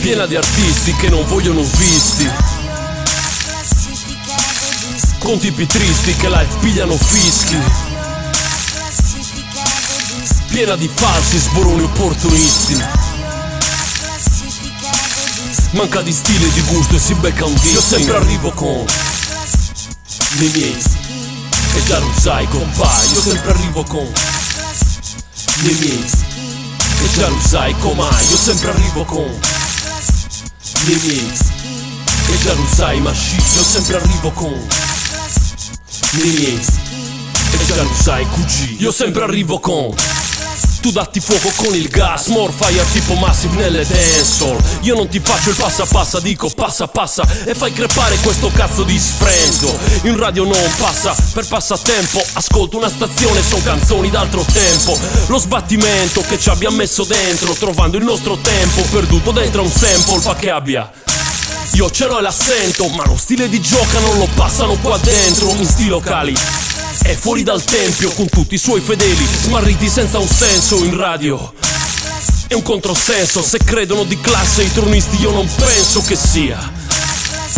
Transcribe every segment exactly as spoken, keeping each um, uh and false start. Piena di artisti che non vogliono visti, con tipi tristi che live pigliano fischi. Piena di falsi, sboroni opportunisti. Manca di stile e di gusto e si becca un dissing. Io sempre arrivo con le mie e già lo sai compagno. Io sempre arrivo con le mie e già lo sai comai. Io sempre arrivo con le mie e già lo sai masci. Io sempre arrivo con le mie e già lo sai cugì. Io sempre arrivo con tu datti fuoco con il gas, more fire tipo Massive nelle dancehall. Io non ti faccio il passa passa, dico passa passa e fai crepare questo cazzo di sfrendo. In radio non passa, per passatempo ascolto una stazione, son canzoni d'altro tempo. Lo sbattimento che ci abbiamo messo dentro, trovando il nostro tempo perduto dentro un sample, fa che abbia. Io ce l'ho e la sento, ma lo stile di gioca non lo passano qua dentro. In sti locali è fuori dal tempio, con tutti i suoi fedeli smarriti senza un senso. In radio è un controsenso, se credono di classe i tronisti io non penso che sia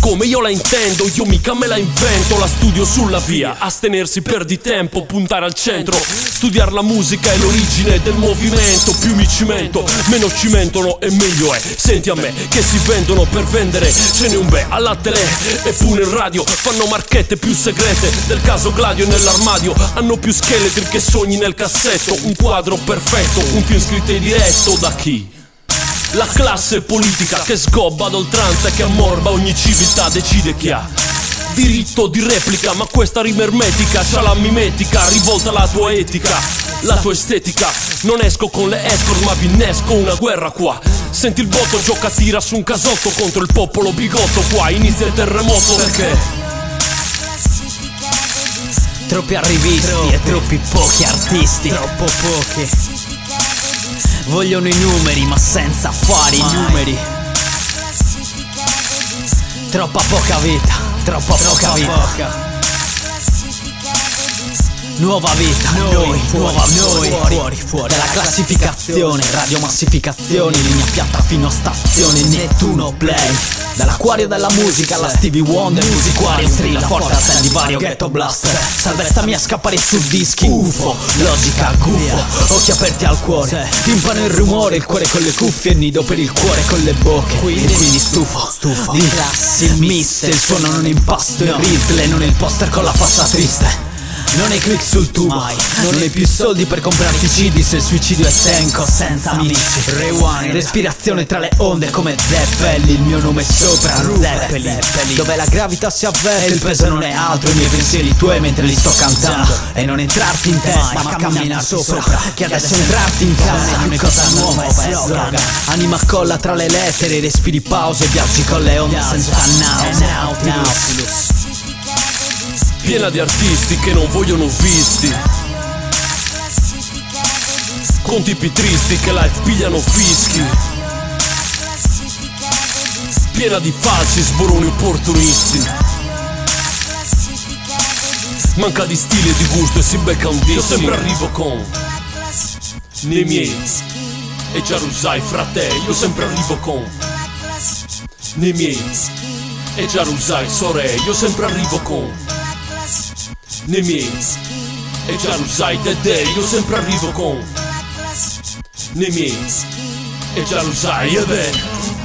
come io la intendo, io mica me la invento. La studio sulla via, astenersi perdi tempo, puntare al centro, studiare la musica è l'origine del movimento. Più mi cimento, meno cimentono e meglio è. Senti a me che si vendono per vendere, ce n'è un bel alla tele e pure in radio. Fanno marchette più segrete del caso Gladio nell'armadio. Hanno più scheletri che sogni nel cassetto. Un quadro perfetto, un film scritto e diretto da chi? La classe politica che sgobba ad oltranza e che ammorba ogni civiltà. Decide chi ha diritto di replica, ma questa rima ermetica c'ha la mimetica, rivolta la tua etica, la tua estetica. Non esco con le escort ma vi innesco una guerra qua. Senti il botto, gioca tira su un casotto contro il popolo bigotto qua. Inizia il terremoto perché troppi arrivisti, troppi. E troppi pochi artisti, troppo pochi. Vogliono i numeri ma senza fare i numeri. Troppa poca vita, troppa poca vita. Nuova vita, noi, nuova noi, fuori, fuori dalla classificazione. Radiomassificazione, linea piatta fino a stazione Nettuno Play. Dall'acquario della musica alla Stevie Wonder, musiquario, strilla forte, stand di vario ghetto blaster. Salvezza mia scappare su dischi, ufo, logica gufo, occhi aperti al cuore, timpano il rumore, il cuore con le cuffie, nido per il cuore con le bocche. Quindi, quindi stufo, stufo di classi, il mister, il suono non impasto, il rizzle, non il poster con la faccia triste. Non hai click sul tubo, mai. Non hai più soldi per comprarti cd se il suicidio è senco senza amici. Rewind, respirazione tra le onde come Zeppelin. Il mio nome è sopra Zeppelin, dove la gravità si avverte e il peso non è altro. I miei pensieri tuoi mentre li sto cantando, e non entrarti in testa ma camminare sopra, che adesso entrarti in casa è una cosa nuova e slogan. Anima colla tra le lettere, respiri pause, viaggi con le onde senza Nautilus. Piena di artisti che non vogliono visti, con tipi tristi che live pigliano fischi. Piena di falsi, sboroni opportunisti. Manca di stile e di gusto e si becca un dissing. Io sempre arrivo con le mie e già lo sai frate. Io sempre arrivo con le mie e già lo sai sore. Io sempre arrivo con le mie e già lo sai Dedè. Io sempre arrivo con le mie e già lo sai Ebè.